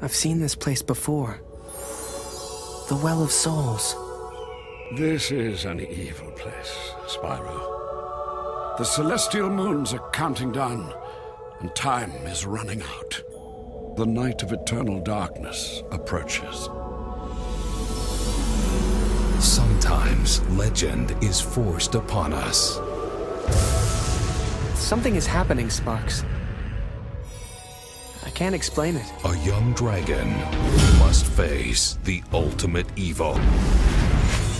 I've seen this place before. The Well of Souls. This is an evil place, Spyro. The celestial moons are counting down, and time is running out. The night of eternal darkness approaches. Sometimes legend is forced upon us. Something is happening, Sparks. I can't explain it. A young dragon must face the ultimate evil.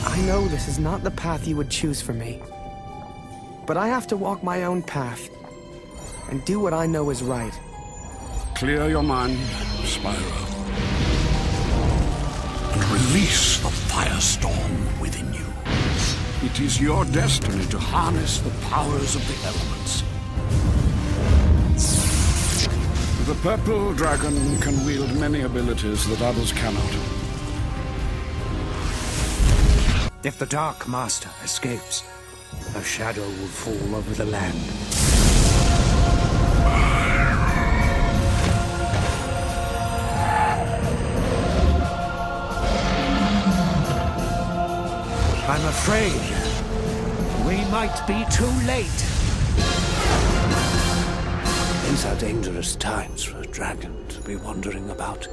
I know this is not the path you would choose for me, but I have to walk my own path and do what I know is right. Clear your mind, Spyro, and release the firestorm within you. It is your destiny to harness the powers of the elements. The Purple Dragon can wield many abilities that others cannot. If the Dark Master escapes, a shadow will fall over the land. I'm afraid we might be too late. These are dangerous times for a dragon to be wandering about.